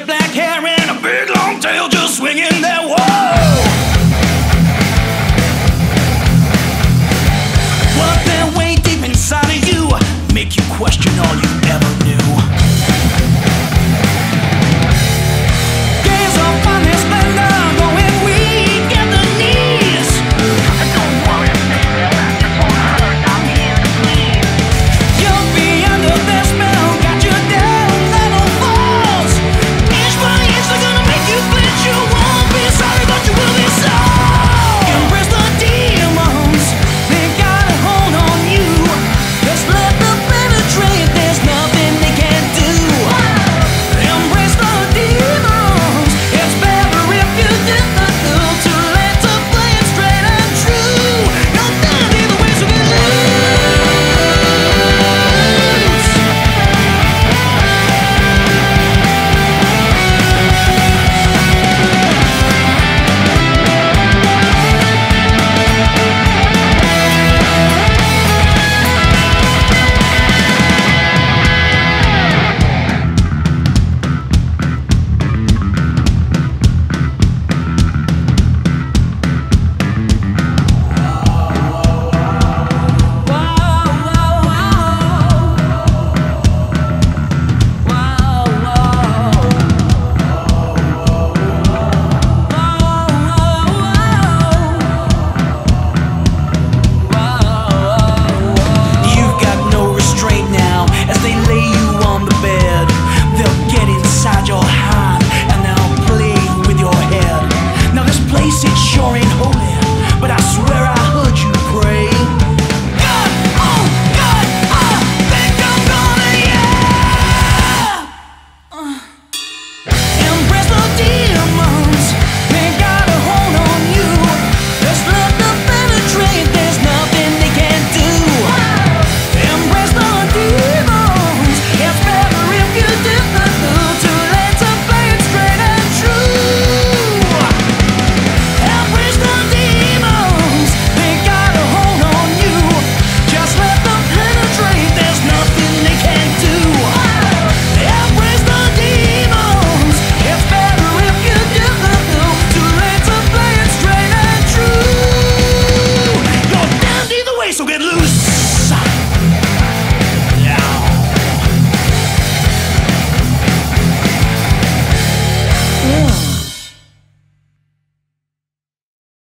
jet black hair and a big long tail just swinging there. Whoa! What that way deep inside of you make you question all you